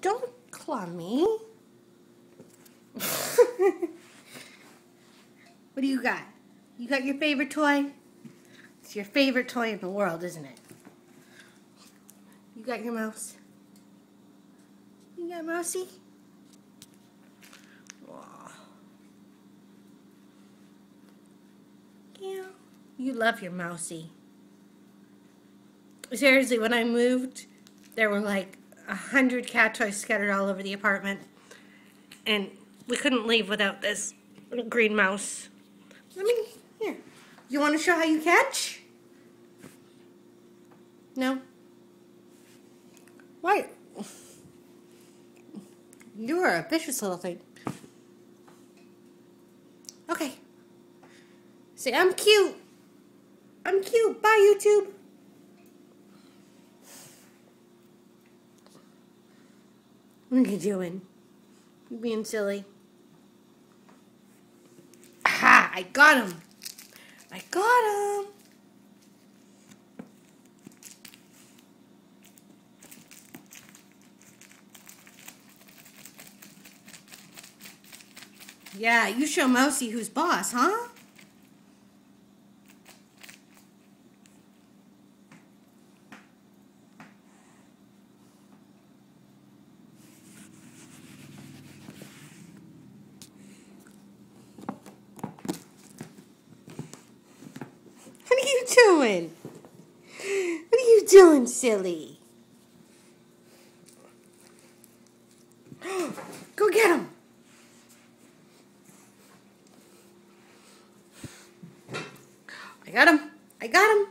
Don't clummy. What do you got? You got your favorite toy? It's your favorite toy in the world, isn't it? You got your mouse? You got Mousie? Aww. Yeah. You love your Mousie. Seriously, when I moved, there were like 100 cat toys scattered all over the apartment. And we couldn't leave without this little green mouse. Let me, here. You want to show how you catch? No? Why? You are a vicious little thing. Okay. Say, I'm cute. I'm cute. Bye, YouTube. What are you doing? You being silly. Aha! I got him! I got him! Yeah, you show Mousie who's boss, huh? Doing? What are you doing, silly? Go get him! I got him! I got him!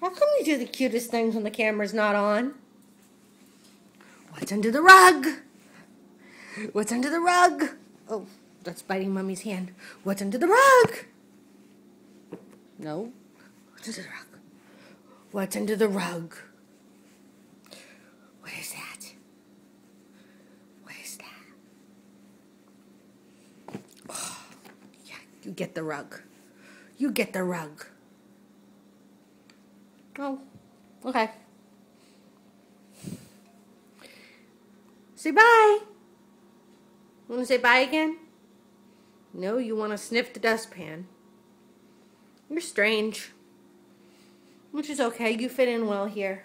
How come you do the cutest things when the camera's not on? What's under the rug? What's under the rug? Oh. That's biting Mummy's hand. What's under the rug? No. What's under the rug? What's under the rug? What is that? What is that? Oh, yeah, you get the rug. You get the rug. Oh, okay. Say bye. Want to say bye again? No, you want to sniff the dustpan. You're strange. Which is okay, you fit in well here.